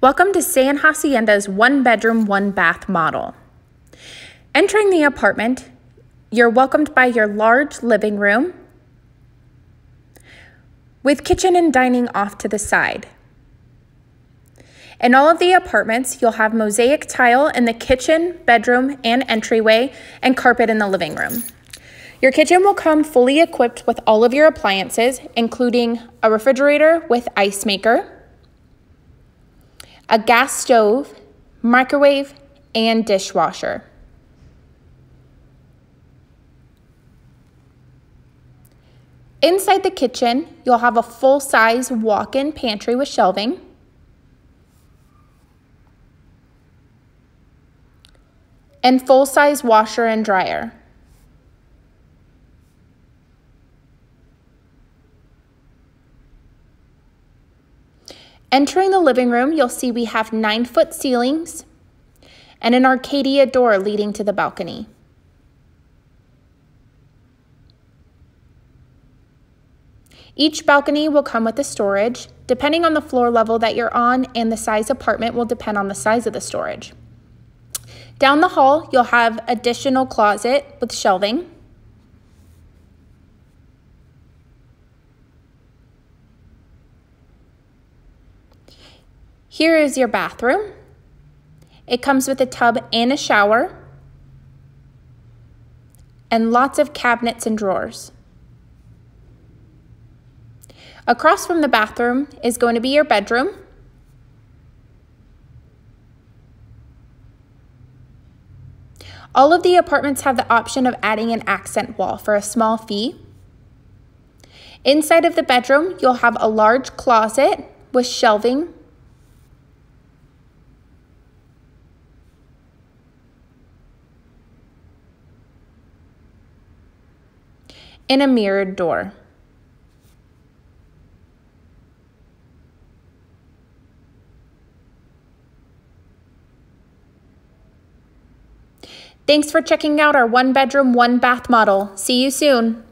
Welcome to San Hacienda's one-bedroom, one-bath model. Entering the apartment, you're welcomed by your large living room with kitchen and dining off to the side. In all of the apartments, you'll have mosaic tile in the kitchen, bedroom, and entryway, and carpet in the living room. Your kitchen will come fully equipped with all of your appliances, including a refrigerator with ice maker, a gas stove, microwave, and dishwasher. Inside the kitchen, you'll have a full-size walk-in pantry with shelving, and full-size washer and dryer. Entering the living room, you'll see we have 9-foot ceilings and an Arcadia door leading to the balcony. Each balcony will come with a storage. Depending on the floor level that you're on and the size apartment will depend on the size of the storage. Down the hall, you'll have additional closet with shelving. Here is your bathroom. It comes with a tub and a shower, and lots of cabinets and drawers. Across from the bathroom is going to be your bedroom. All of the apartments have the option of adding an accent wall for a small fee. Inside of the bedroom, you'll have a large closet with shelving. And a mirrored door. Thanks for checking out our one-bedroom, one-bath model. See you soon.